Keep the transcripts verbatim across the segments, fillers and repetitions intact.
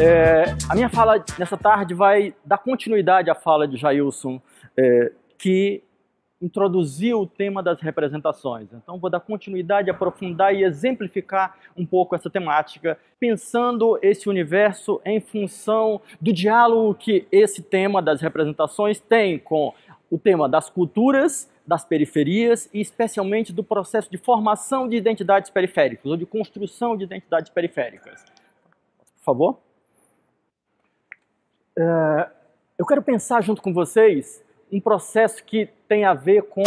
É, a minha fala nessa tarde vai dar continuidade à fala de Jailson, é, que introduziu o tema das representações. Então, vou dar continuidade, aprofundar e exemplificar um pouco essa temática, pensando esse universo em função do diálogo que esse tema das representações tem com o tema das culturas, das periferias e, especialmente, do processo de formação de identidades periféricas ou de construção de identidades periféricas. Por favor. Uh, eu quero pensar junto com vocês um processo que tem a ver com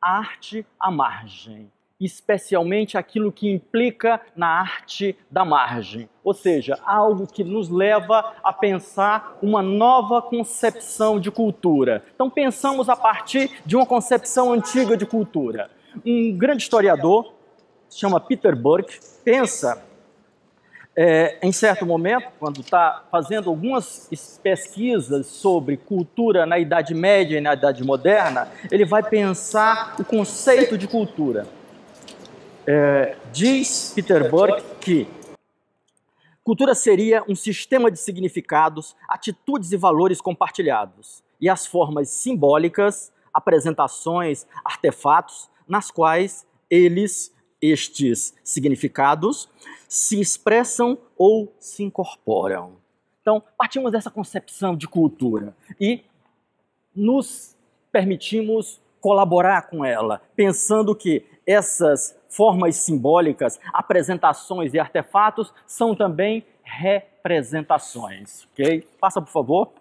a arte à margem, especialmente aquilo que implica na arte da margem, ou seja, algo que nos leva a pensar uma nova concepção de cultura. Então, pensamos a partir de uma concepção antiga de cultura. Um grande historiador, se chama Peter Burke, pensa, é, em certo momento, quando está fazendo algumas pesquisas sobre cultura na Idade Média e na Idade Moderna, ele vai pensar o conceito de cultura. É, diz Peter Burke que cultura seria um sistema de significados, atitudes e valores compartilhados, e as formas simbólicas, apresentações, artefatos, nas quais eles, estes significados, se expressam ou se incorporam. Então, partimos dessa concepção de cultura e nos permitimos colaborar com ela, pensando que essas formas simbólicas, apresentações e artefatos são também representações. Ok? Passa, por favor.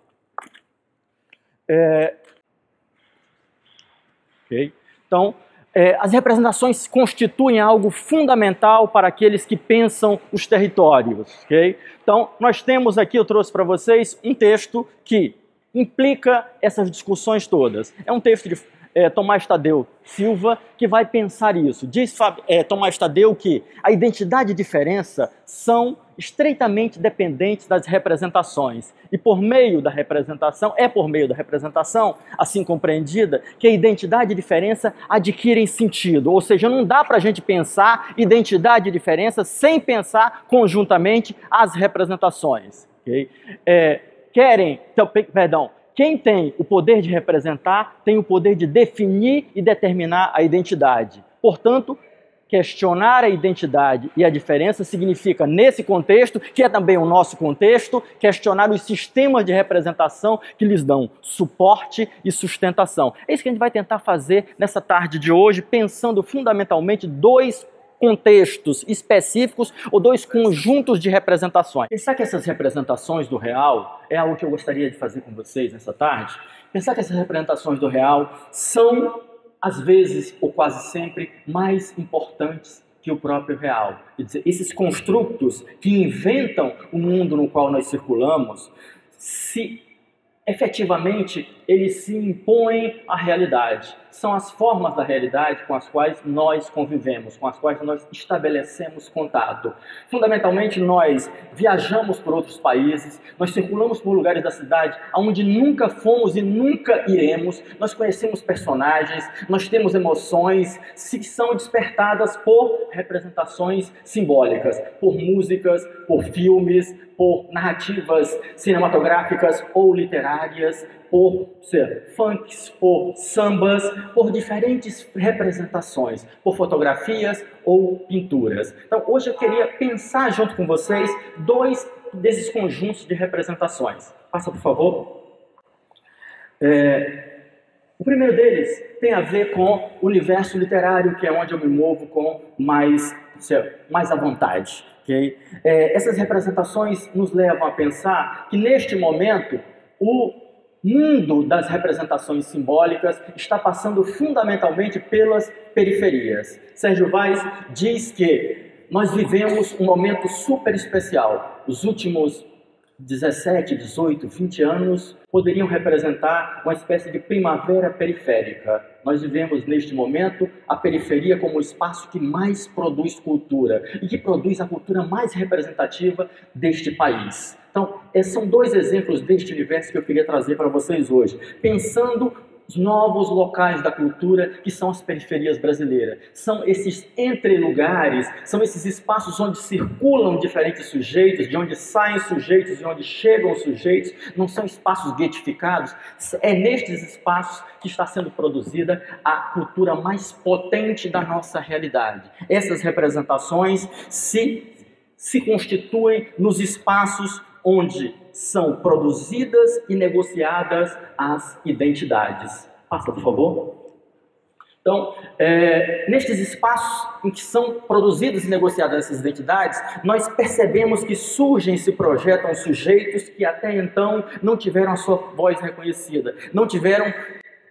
É... Ok? Então, é, as representações constituem algo fundamental para aqueles que pensam os territórios. Ok? Então, nós temos aqui, eu trouxe para vocês, um texto que implica essas discussões todas. É um texto de... É, Tomás Tadeu Silva, que vai pensar isso. Diz é, Tomás Tadeu que a identidade e diferença são estreitamente dependentes das representações. E por meio da representação, é por meio da representação, assim compreendida, que a identidade e diferença adquirem sentido. Ou seja, não dá para a gente pensar identidade e diferença sem pensar conjuntamente as representações. Okay? É, querem... Então, perdão. Quem tem o poder de representar tem o poder de definir e determinar a identidade. Portanto, questionar a identidade e a diferença significa, nesse contexto, que é também o nosso contexto, questionar os sistemas de representação que lhes dão suporte e sustentação. É isso que a gente vai tentar fazer nessa tarde de hoje, pensando fundamentalmente dois contextos específicos ou dois conjuntos de representações. Pensar que essas representações do real é algo que eu gostaria de fazer com vocês nessa tarde. Pensar que essas representações do real são, às vezes, ou quase sempre, mais importantes que o próprio real. Quer dizer, esses construtos que inventam o mundo no qual nós circulamos, se efetivamente, eles se impõem à realidade. São as formas da realidade com as quais nós convivemos, com as quais nós estabelecemos contato. Fundamentalmente, nós viajamos por outros países, nós circulamos por lugares da cidade onde nunca fomos e nunca iremos, nós conhecemos personagens, nós temos emoções que são despertadas por representações simbólicas, por músicas, por filmes, por narrativas cinematográficas ou literárias, por ser funks, por sambas, por diferentes representações, por fotografias ou pinturas. Então, hoje eu queria pensar junto com vocês dois desses conjuntos de representações. Passa, por favor. É, o primeiro deles tem a ver com o universo literário, que é onde eu me movo com mais, mais à vontade. Okay? É, essas representações nos levam a pensar que, neste momento, o mundo das representações simbólicas está passando fundamentalmente pelas periferias. Sérgio Vaz diz que nós vivemos um momento super especial. Os últimos dezessete, dezoito, vinte anos poderiam representar uma espécie de primavera periférica. Nós vivemos, neste momento, a periferia como o espaço que mais produz cultura e que produz a cultura mais representativa deste país. Então, esses são dois exemplos deste universo que eu queria trazer para vocês hoje, pensando os novos locais da cultura, que são as periferias brasileiras. São esses entre-lugares, são esses espaços onde circulam diferentes sujeitos, de onde saem sujeitos, de onde chegam sujeitos. Não são espaços guetificados. É nestes espaços que está sendo produzida a cultura mais potente da nossa realidade. Essas representações se, se constituem nos espaços onde são produzidas e negociadas as identidades. Passa, por favor. Então, é, nestes espaços em que são produzidas e negociadas essas identidades, nós percebemos que surgem e se projetam sujeitos que até então não tiveram a sua voz reconhecida, não tiveram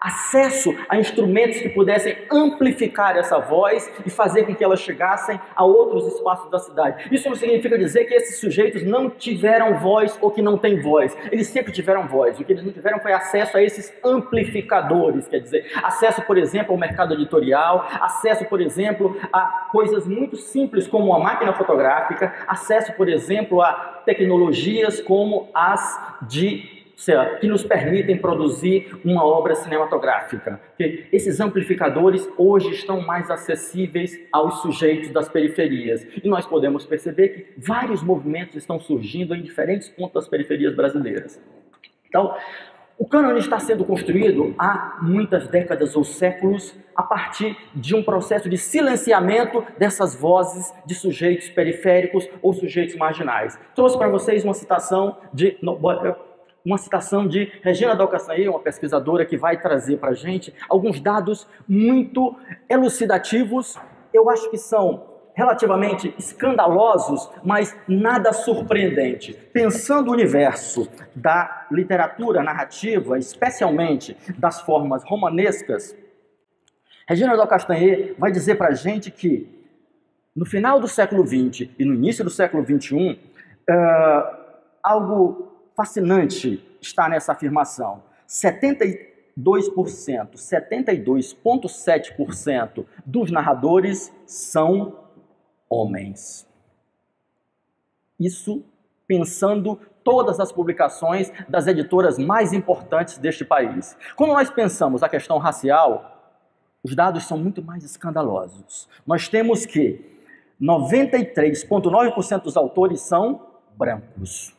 acesso a instrumentos que pudessem amplificar essa voz e fazer com que elas chegassem a outros espaços da cidade. Isso não significa dizer que esses sujeitos não tiveram voz ou que não têm voz. Eles sempre tiveram voz. O que eles não tiveram foi acesso a esses amplificadores, quer dizer, acesso, por exemplo, ao mercado editorial, acesso, por exemplo, a coisas muito simples como a máquina fotográfica, acesso, por exemplo, a tecnologias como as de que nos permitem produzir uma obra cinematográfica. Esses amplificadores hoje estão mais acessíveis aos sujeitos das periferias. E nós podemos perceber que vários movimentos estão surgindo em diferentes pontos das periferias brasileiras. Então, o cânone está sendo construído há muitas décadas ou séculos a partir de um processo de silenciamento dessas vozes de sujeitos periféricos ou sujeitos marginais. Trouxe para vocês uma citação de... Uma citação de Regina Dalcastagnè, uma pesquisadora que vai trazer para a gente alguns dados muito elucidativos, eu acho que são relativamente escandalosos, mas nada surpreendente. Pensando o universo da literatura narrativa, especialmente das formas romanescas, Regina Dalcastagnè vai dizer para a gente que no final do século vinte e no início do século vinte e um, uh, algo... fascinante está nessa afirmação. setenta e dois por cento, setenta e dois vírgula sete por cento dos narradores são homens. Isso pensando todas as publicações das editoras mais importantes deste país. Quando nós pensamos a questão racial, os dados são muito mais escandalosos. Nós temos que noventa e três vírgula nove por cento dos autores são brancos.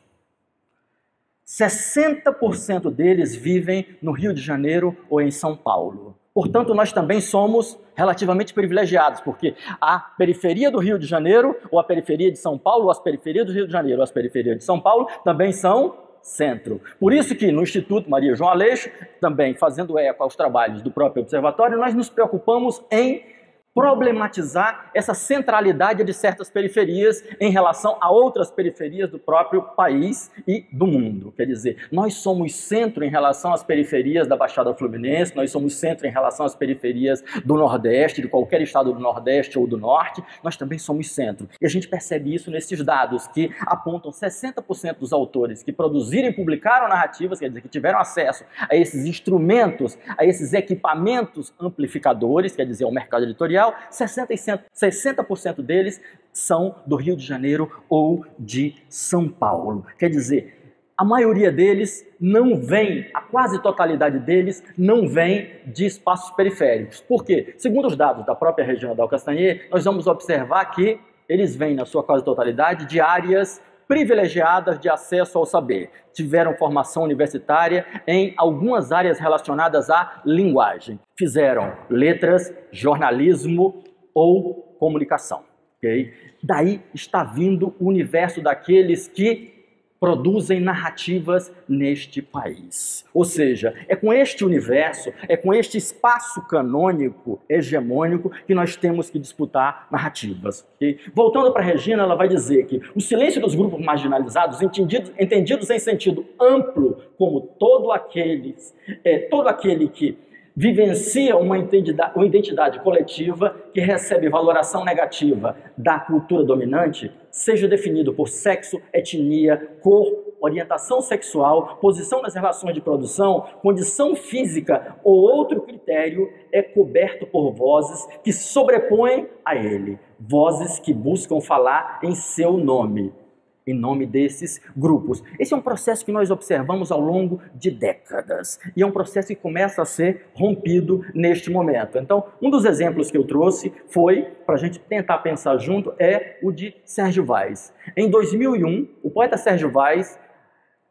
sessenta por cento deles vivem no Rio de Janeiro ou em São Paulo. Portanto, nós também somos relativamente privilegiados, porque a periferia do Rio de Janeiro, ou a periferia de São Paulo, ou as periferias do Rio de Janeiro, ou as periferias de São Paulo, também são centro. Por isso que no Instituto Maria João Aleixo, também fazendo eco aos trabalhos do próprio observatório, nós nos preocupamos em problematizar essa centralidade de certas periferias em relação a outras periferias do próprio país e do mundo. Quer dizer, nós somos centro em relação às periferias da Baixada Fluminense, nós somos centro em relação às periferias do Nordeste, de qualquer estado do Nordeste ou do Norte, nós também somos centro. E a gente percebe isso nesses dados que apontam sessenta por cento dos autores que produziram e publicaram narrativas, quer dizer, que tiveram acesso a esses instrumentos, a esses equipamentos amplificadores, quer dizer, ao mercado editorial, sessenta por cento deles são do Rio de Janeiro ou de São Paulo. Quer dizer, a maioria deles não vem, a quase totalidade deles não vem de espaços periféricos. Por quê? Segundo os dados da própria Regina Dalcastagnè, nós vamos observar que eles vêm, na sua quase totalidade, de áreas privilegiadas de acesso ao saber. Tiveram formação universitária em algumas áreas relacionadas à linguagem. Fizeram letras, jornalismo ou comunicação. Okay? Daí está vindo o universo daqueles que produzem narrativas neste país. Ou seja, é com este universo, é com este espaço canônico, hegemônico, que nós temos que disputar narrativas. Okay? Voltando para a Regina, ela vai dizer que o silêncio dos grupos marginalizados, entendidos, entendidos em sentido amplo, como todo aquele, é, todo aquele que vivencia uma identidade, uma identidade coletiva que recebe valoração negativa da cultura dominante, seja definido por sexo, etnia, cor, orientação sexual, posição nas relações de produção, condição física ou outro critério, é coberto por vozes que sobrepõem a ele, vozes que buscam falar em seu nome. em nome desses grupos. Esse é um processo que nós observamos ao longo de décadas e é um processo que começa a ser rompido neste momento. Então, um dos exemplos que eu trouxe foi, para a gente tentar pensar junto, é o de Sérgio Vaz. Em dois mil e um, o poeta Sérgio Vaz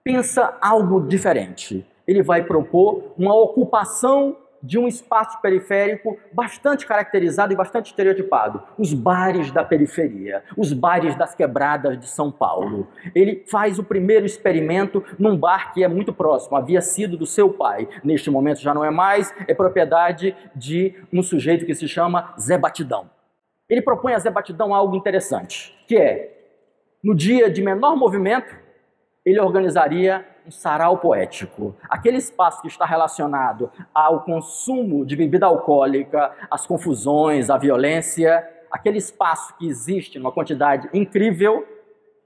pensa algo diferente. Ele vai propor uma ocupação de um espaço periférico bastante caracterizado e bastante estereotipado. Os bares da periferia, os bares das quebradas de São Paulo. Ele faz o primeiro experimento num bar que é muito próximo, havia sido do seu pai. Neste momento já não é mais, é propriedade de um sujeito que se chama Zé Batidão. Ele propõe a Zé Batidão algo interessante, que é, no dia de menor movimento, ele organizaria um sarau poético. Aquele espaço que está relacionado ao consumo de bebida alcoólica, às confusões, à violência, aquele espaço que existe numa quantidade incrível,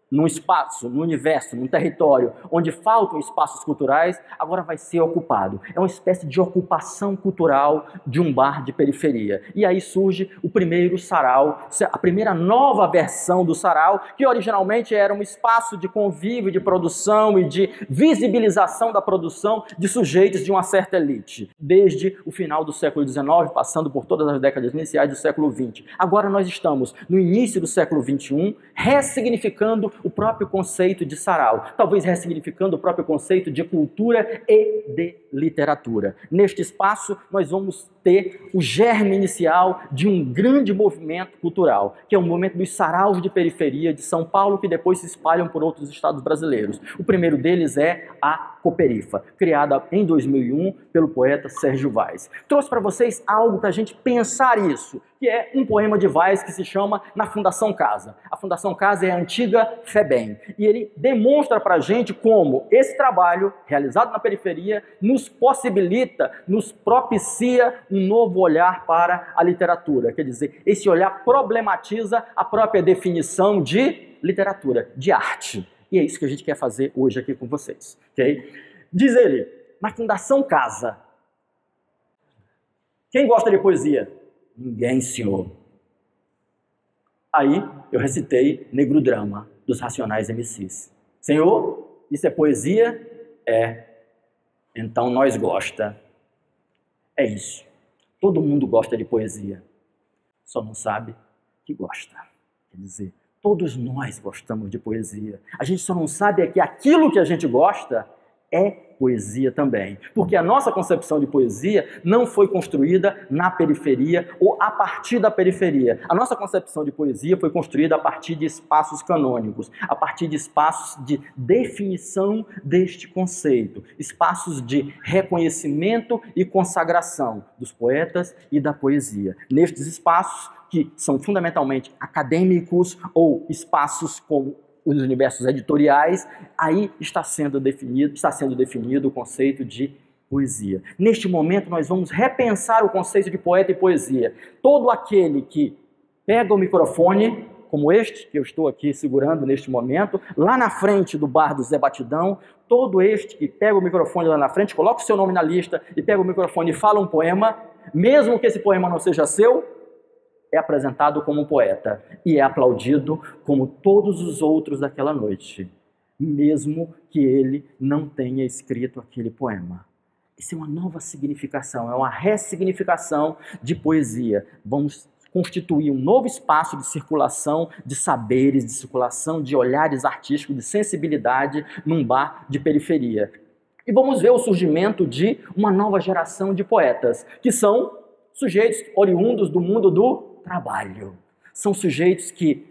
num espaço, num universo, num território onde faltam espaços culturais, agora vai ser ocupado. É uma espécie de ocupação cultural de um bar de periferia. E aí surge o primeiro sarau, a primeira nova versão do sarau, que originalmente era um espaço de convívio, de produção e de visibilização da produção de sujeitos de uma certa elite. Desde o final do século dezenove, passando por todas as décadas iniciais do século vinte. Agora nós estamos no início do século vinte e um, ressignificando o próprio conceito de sarau, talvez ressignificando o próprio conceito de cultura e de literatura. Neste espaço, nós vamos ter o germe inicial de um grande movimento cultural, que é o movimento dos saraus de periferia de São Paulo, que depois se espalham por outros estados brasileiros. O primeiro deles é a Cooperifa, criada em dois mil e um pelo poeta Sérgio Vaz. Trouxe para vocês algo para a gente pensar isso, que é um poema de Vaz que se chama Na Fundação Casa. A Fundação Casa é a antiga FEBEM, e ele demonstra para a gente como esse trabalho realizado na periferia nos possibilita, nos propicia um novo olhar para a literatura. Quer dizer, esse olhar problematiza a própria definição de literatura, de arte. E é isso que a gente quer fazer hoje aqui com vocês, ok? Diz ele, na Fundação Casa. Quem gosta de poesia? Ninguém, senhor. Aí eu recitei Negro Drama, dos Racionais M Cs. Senhor, isso é poesia? É. Então nós gosta. É isso. Todo mundo gosta de poesia. Só não sabe que gosta. Quer dizer, todos nós gostamos de poesia. A gente só não sabe é que aquilo que a gente gosta é poesia também. Porque a nossa concepção de poesia não foi construída na periferia ou a partir da periferia. A nossa concepção de poesia foi construída a partir de espaços canônicos, a partir de espaços de definição deste conceito, espaços de reconhecimento e consagração dos poetas e da poesia. Nestes espaços, que são fundamentalmente acadêmicos ou espaços como os universos editoriais, aí está sendo definido, está sendo definido o conceito de poesia. Neste momento, nós vamos repensar o conceito de poeta e poesia. Todo aquele que pega o microfone, como este que eu estou aqui segurando neste momento, lá na frente do bar do Zé Batidão, todo este que pega o microfone lá na frente, coloca o seu nome na lista e pega o microfone e fala um poema, mesmo que esse poema não seja seu, é apresentado como um poeta e é aplaudido como todos os outros daquela noite, mesmo que ele não tenha escrito aquele poema. Isso é uma nova significação, é uma ressignificação de poesia. Vamos constituir um novo espaço de circulação de saberes, de circulação de olhares artísticos, de sensibilidade num bar de periferia. E vamos ver o surgimento de uma nova geração de poetas, que são sujeitos oriundos do mundo do trabalho. São sujeitos que,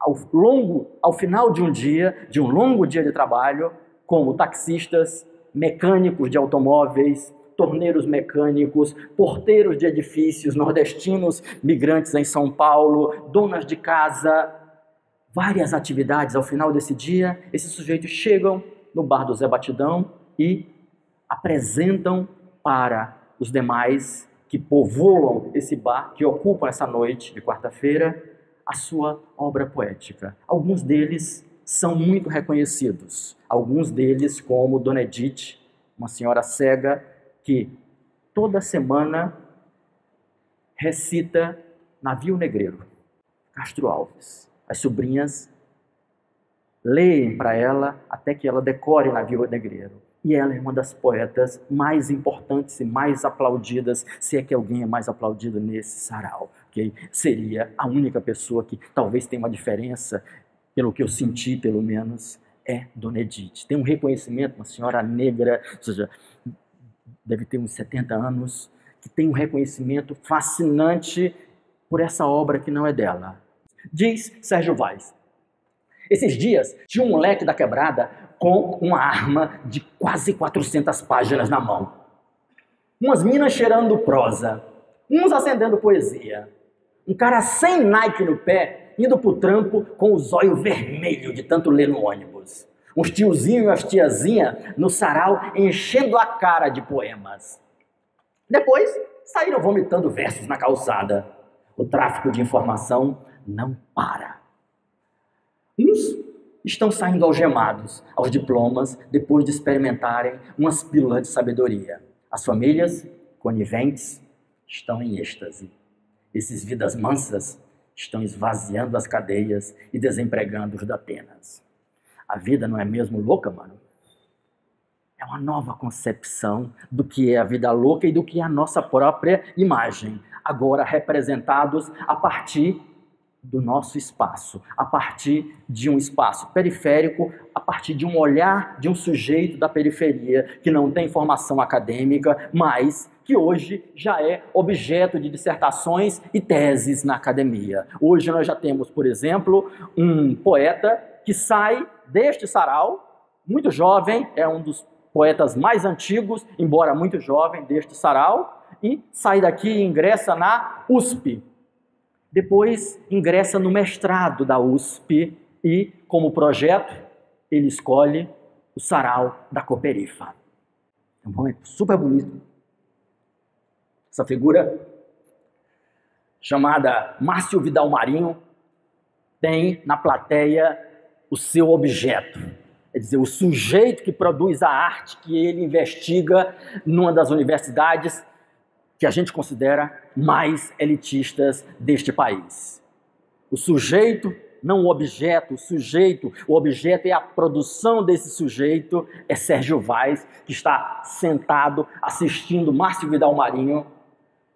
ao longo, ao final de um dia, de um longo dia de trabalho, como taxistas, mecânicos de automóveis, torneiros mecânicos, porteiros de edifícios, nordestinos, migrantes em São Paulo, donas de casa, várias atividades, ao final desse dia, esses sujeitos chegam no bar do Zé Batidão e apresentam para os demais que povoam esse bar, que ocupam essa noite de quarta-feira, a sua obra poética. Alguns deles são muito reconhecidos. Alguns deles, como Dona Edith, uma senhora cega, que toda semana recita Navio Negreiro, Castro Alves. As sobrinhas leem para ela até que ela decore Navio Negreiro. E ela é uma das poetas mais importantes e mais aplaudidas, se é que alguém é mais aplaudido nesse sarau. Okay? Seria a única pessoa que talvez tenha uma diferença, pelo que eu senti, pelo menos, é Dona Edith. Tem um reconhecimento, uma senhora negra, ou seja, deve ter uns setenta anos, que tem um reconhecimento fascinante por essa obra que não é dela. Diz Sérgio Vaz: esses dias tinha um moleque da quebrada com uma arma de quase quatrocentas páginas na mão. Umas minas cheirando prosa, uns acendendo poesia. Um cara sem Nike no pé, indo pro trampo com o zóio vermelho de tanto ler no ônibus. Uns tiozinhos e umas tiazinhas no sarau enchendo a cara de poemas. Depois saíram vomitando versos na calçada. O tráfico de informação não para. Uns estão saindo algemados aos diplomas depois de experimentarem umas pílulas de sabedoria. As famílias, coniventes, estão em êxtase. Esses vidas mansas estão esvaziando as cadeias e desempregando os da penas. A vida não é mesmo louca, mano? É uma nova concepção do que é a vida louca e do que é a nossa própria imagem, agora representados a partir do nosso espaço, a partir de um espaço periférico, a partir de um olhar de um sujeito da periferia que não tem formação acadêmica, mas que hoje já é objeto de dissertações e teses na academia. Hoje nós já temos, por exemplo, um poeta que sai deste sarau, muito jovem, é um dos poetas mais antigos, embora muito jovem, deste sarau, e sai daqui e ingressa na U S P. Depois ingressa no mestrado da U S P e, como projeto, ele escolhe o sarau da Cooperifa. É um momento super bonito. Essa figura, chamada Márcio Vidal Marinho, tem na plateia o seu objeto. Quer dizer, o sujeito que produz a arte que ele investiga numa das universidades que a gente considera mais elitistas deste país. O sujeito, não o objeto, o sujeito, o objeto é a produção desse sujeito, é Sérgio Vaz, que está sentado assistindo Márcio Vidal Marinho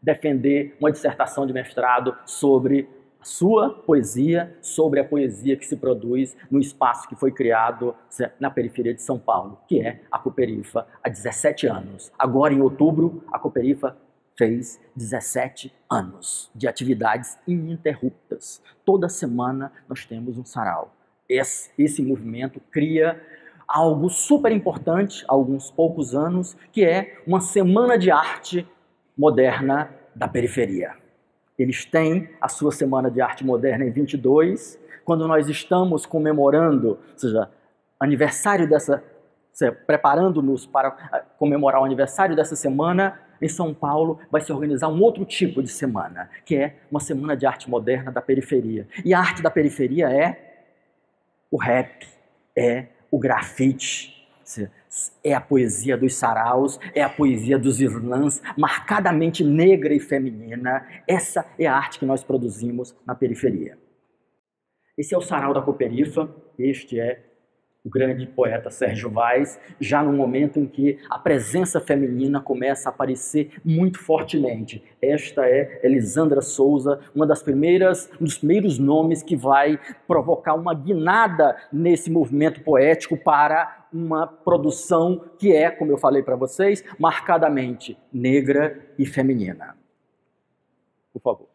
defender uma dissertação de mestrado sobre a sua poesia, sobre a poesia que se produz no espaço que foi criado na periferia de São Paulo, que é a Cooperifa, há dezessete anos. Agora, em outubro, a Cooperifa fez dezessete anos de atividades ininterruptas. Toda semana nós temos um sarau. Esse, esse movimento cria algo super importante há alguns poucos anos, que é uma semana de arte moderna da periferia. Eles têm a sua semana de arte moderna em vinte e dois, quando nós estamos comemorando, ou seja, aniversário dessa, preparando-nos para comemorar o aniversário dessa semana. Em São Paulo vai se organizar um outro tipo de semana, que é uma semana de arte moderna da periferia. E a arte da periferia é o rap, é o grafite, é a poesia dos saraus, é a poesia dos slams, marcadamente negra e feminina. Essa é a arte que nós produzimos na periferia. Esse é o sarau da Cooperifa, este é o grande poeta Sérgio Vaz, já no momento em que a presença feminina começa a aparecer muito fortemente. Esta é Elisandra Souza, uma das primeiras, um dos primeiros nomes que vai provocar uma guinada nesse movimento poético para uma produção que é, como eu falei para vocês, marcadamente negra e feminina. Por favor.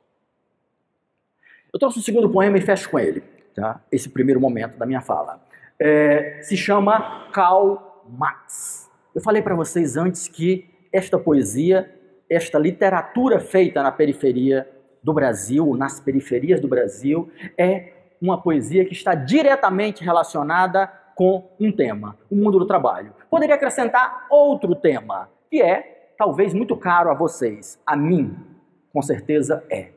Eu trouxe o segundo poema e fecho com ele, tá? Esse primeiro momento da minha fala. É, se chama Karl Marx. Eu falei para vocês antes que esta poesia, esta literatura feita na periferia do Brasil, nas periferias do Brasil, é uma poesia que está diretamente relacionada com um tema, o mundo do trabalho. Poderia acrescentar outro tema, que é, talvez, muito caro a vocês, a mim, com certeza é.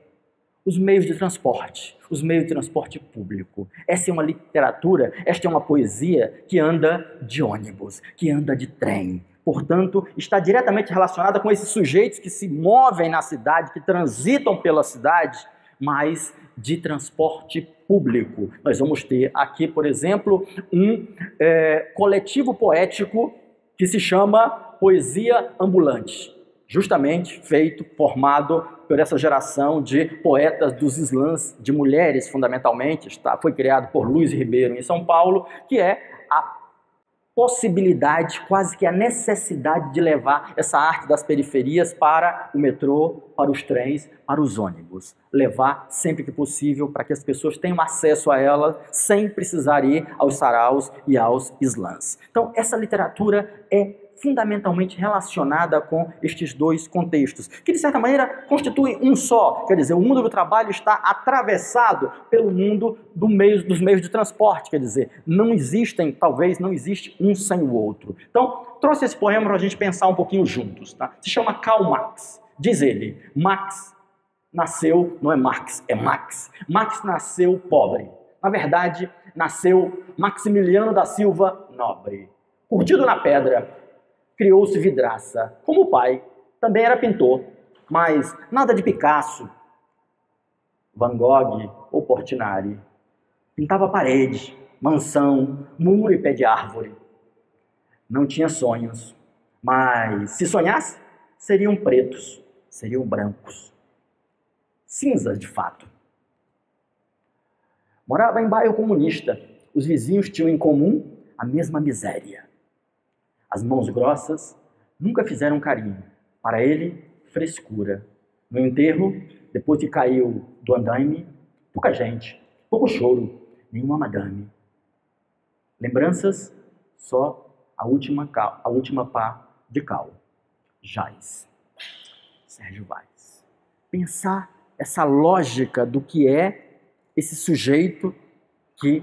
Os meios de transporte, os meios de transporte público. Essa é uma literatura, esta é uma poesia que anda de ônibus, que anda de trem. Portanto, está diretamente relacionada com esses sujeitos que se movem na cidade, que transitam pela cidade, mas de transporte público. Nós vamos ter aqui, por exemplo, um é, coletivo poético que se chama Poesia Ambulante, justamente feito, formado por essa geração de poetas dos slams, de mulheres fundamentalmente, está, foi criado por Luiz Ribeiro em São Paulo, que é a possibilidade, quase que a necessidade de levar essa arte das periferias para o metrô, para os trens, para os ônibus. Levar sempre que possível para que as pessoas tenham acesso a ela sem precisar ir aos saraus e aos slams. Então, essa literatura é fundamentalmente relacionada com estes dois contextos, que de certa maneira constituem um só, quer dizer, o mundo do trabalho está atravessado pelo mundo do meio, dos meios de transporte, quer dizer, não existem, talvez não existe um sem o outro. Então, trouxe esse poema para a gente pensar um pouquinho juntos, tá? Se chama Karl Marx, diz ele, Marx nasceu, não é Marx, é Max, Marx nasceu pobre, na verdade, nasceu Maximiliano da Silva Nobre, curtido na pedra, criou-se vidraça, como o pai, também era pintor, mas nada de Picasso, Van Gogh ou Portinari. Pintava parede, mansão, muro e pé de árvore. Não tinha sonhos, mas se sonhasse, seriam pretos, seriam brancos. Cinzas, de fato. Morava em bairro comunista, os vizinhos tinham em comum a mesma miséria. As mãos grossas nunca fizeram carinho. Para ele, frescura. No enterro, depois que caiu do andaime, pouca gente, pouco choro, nenhuma madame. Lembranças, só a última, a última pá de cal. Jaís. Sérgio Vaz. Pensar essa lógica do que é esse sujeito que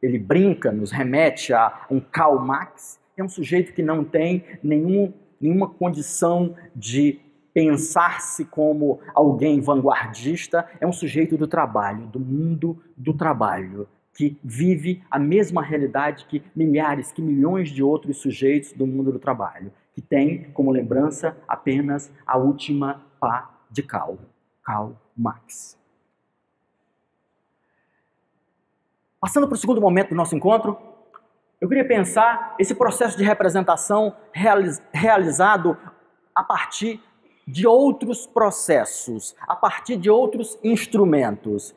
ele brinca, nos remete a um Karl Marx, é um sujeito que não tem nenhum, nenhuma condição de pensar-se como alguém vanguardista, é um sujeito do trabalho, do mundo do trabalho, que vive a mesma realidade que milhares, que milhões de outros sujeitos do mundo do trabalho, que tem como lembrança apenas a última pá de Karl, Karl Marx. Passando para o segundo momento do nosso encontro, eu queria pensar esse processo de representação realiz, realizado a partir de outros processos, a partir de outros instrumentos.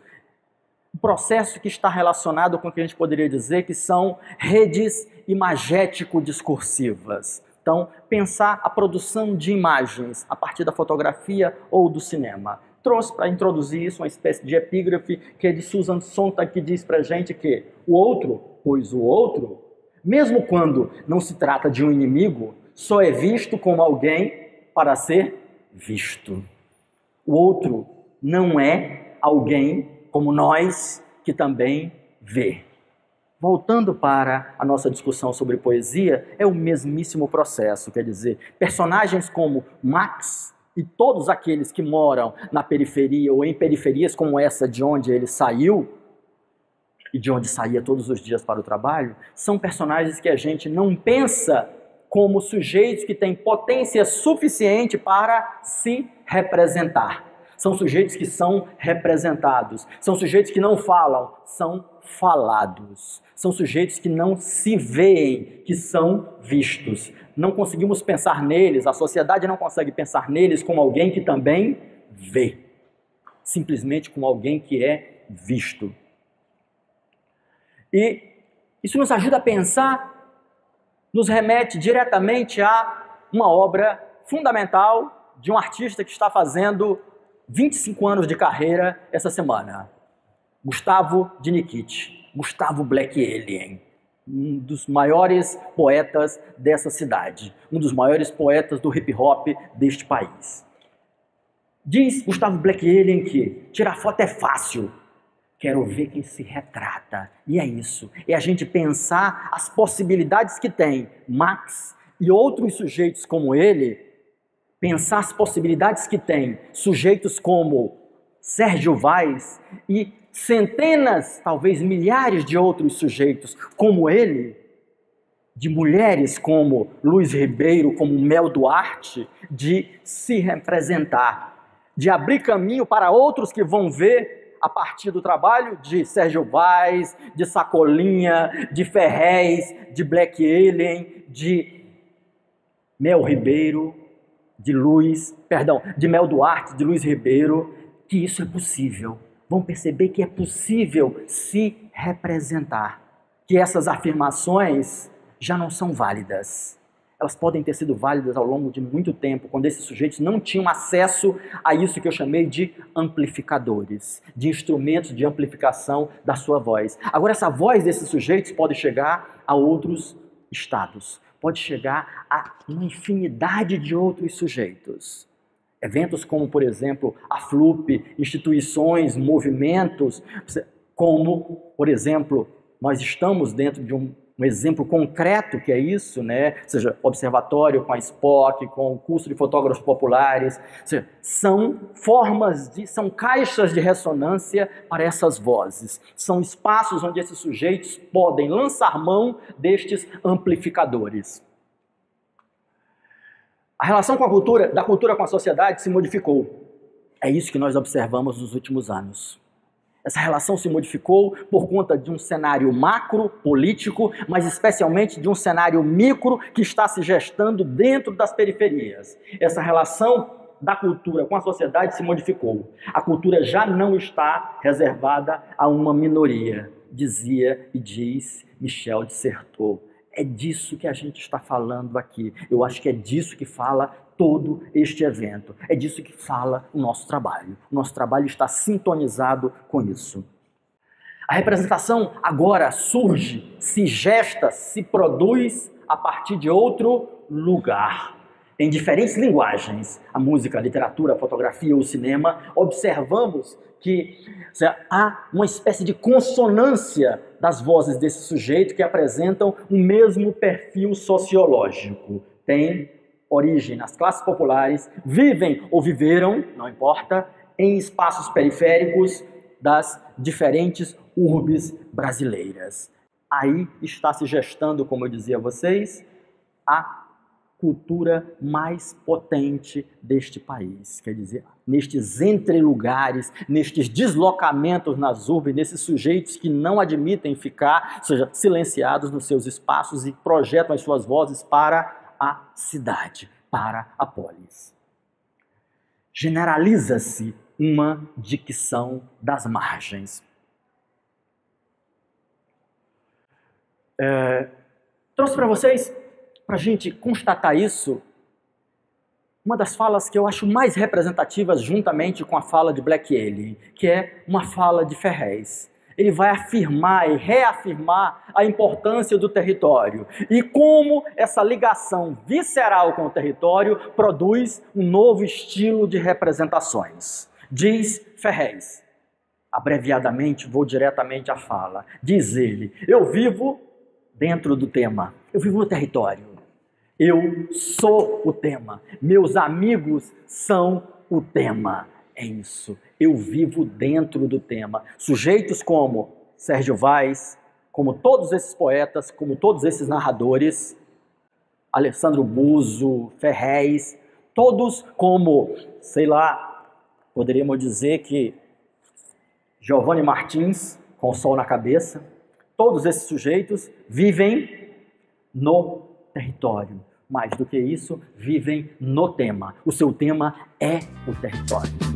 Um processo que está relacionado com o que a gente poderia dizer que são redes imagético-discursivas. Então, pensar a produção de imagens a partir da fotografia ou do cinema. Trouxe para introduzir isso uma espécie de epígrafe que é de Susan Sontag, que diz para a gente que o outro, pois o outro, mesmo quando não se trata de um inimigo, só é visto como alguém para ser visto. O outro não é alguém como nós que também vê. Voltando para a nossa discussão sobre poesia, é o mesmíssimo processo, quer dizer, personagens como Max e todos aqueles que moram na periferia ou em periferias como essa de onde ele saiu, e de onde saía todos os dias para o trabalho, são personagens que a gente não pensa como sujeitos que têm potência suficiente para se representar. São sujeitos que são representados, são sujeitos que não falam, são falados, são sujeitos que não se veem, que são vistos. Não conseguimos pensar neles, a sociedade não consegue pensar neles como alguém que também vê, simplesmente como alguém que é visto. E isso nos ajuda a pensar, nos remete diretamente a uma obra fundamental de um artista que está fazendo vinte e cinco anos de carreira essa semana. Gustavo D'Nikit, Gustavo Black Alien, um dos maiores poetas dessa cidade, um dos maiores poetas do hip-hop deste país. Diz Gustavo Black Alien que tirar foto é fácil, quero ver quem se retrata. E é isso. É a gente pensar as possibilidades que tem Max e outros sujeitos como ele, pensar as possibilidades que tem sujeitos como Sérgio Vaz e centenas, talvez milhares de outros sujeitos como ele, de mulheres como Luiz Ribeiro, como Mel Duarte, de se representar, de abrir caminho para outros que vão ver a partir do trabalho de Sérgio Vaz, de Sacolinha, de Ferréz, de Black Ellen, de Mel Ribeiro, de Luiz, perdão, de Mel Duarte, de Luiz Ribeiro, que isso é possível. Vão perceber que é possível se representar, que essas afirmações já não são válidas. Elas podem ter sido válidas ao longo de muito tempo, quando esses sujeitos não tinham acesso a isso que eu chamei de amplificadores, de instrumentos de amplificação da sua voz. Agora, essa voz desses sujeitos pode chegar a outros estados, pode chegar a uma infinidade de outros sujeitos. Eventos como, por exemplo, a FLUP, instituições, movimentos, como, por exemplo, nós estamos dentro de um Um exemplo concreto que é isso, né? Ou seja, observatório com a S P O C, com o curso de fotógrafos populares, ou seja, são formas, de, são caixas de ressonância para essas vozes, são espaços onde esses sujeitos podem lançar mão destes amplificadores. A relação com a cultura, da cultura com a sociedade se modificou. É isso que nós observamos nos últimos anos. Essa relação se modificou por conta de um cenário macro, político, mas especialmente de um cenário micro que está se gestando dentro das periferias. Essa relação da cultura com a sociedade se modificou. A cultura já não está reservada a uma minoria, dizia e diz Michel de Certeau. É disso que a gente está falando aqui. Eu acho que é disso que fala todo este evento. É disso que fala o nosso trabalho. O nosso trabalho está sintonizado com isso. A representação agora surge, se gesta, se produz a partir de outro lugar. Em diferentes linguagens, a música, a literatura, a fotografia, o cinema, observamos que seja, há uma espécie de consonância das vozes desse sujeito que apresentam o mesmo perfil sociológico. Tem origem nas classes populares, vivem ou viveram, não importa, em espaços periféricos das diferentes urbes brasileiras. Aí está se gestando, como eu dizia a vocês, a cultura mais potente deste país. Quer dizer, nestes entrelugares, nestes deslocamentos nas urbes, nesses sujeitos que não admitem ficar, ou seja, silenciados nos seus espaços e projetam as suas vozes para a cidade, para a polis. Generaliza-se uma dicção das margens. É, trouxe para vocês, para a gente constatar isso, uma das falas que eu acho mais representativas juntamente com a fala de Black Alien, que é uma fala de Ferréz. Ele vai afirmar e reafirmar a importância do território e como essa ligação visceral com o território produz um novo estilo de representações. Diz Ferréz, abreviadamente, vou diretamente à fala, diz ele, eu vivo dentro do tema, eu vivo no território, eu sou o tema, meus amigos são o tema. É isso, eu vivo dentro do tema. Sujeitos como Sérgio Vaz, como todos esses poetas, como todos esses narradores, Alessandro Buzo, Ferréz, todos como, sei lá, poderíamos dizer que Giovanni Martins, com o sol na cabeça, todos esses sujeitos vivem no território. Mais do que isso, vivem no tema. O seu tema é o território.